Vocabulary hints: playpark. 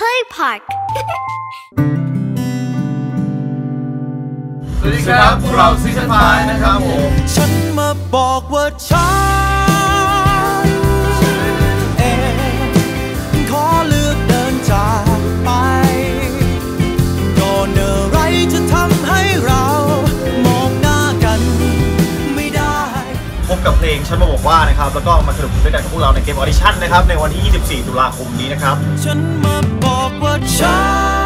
Play Park สวัสดีครับพวกเราซีซั่น 5นะครับผมฉันมาบอกว่าฉันเองขอเลือกเดินจากไปโดนอะไรจะทำให้เรามองหน้ากันไม่ได้พบกับเพลงฉันมาบอกว่านะครับแล้วก็มาสนุกด้วยกันกับพวกเราในเกมออดิชั่นนะครับในวันที่24 ตุลาคมนี้นะครับฉันมาบอกว่าฉัน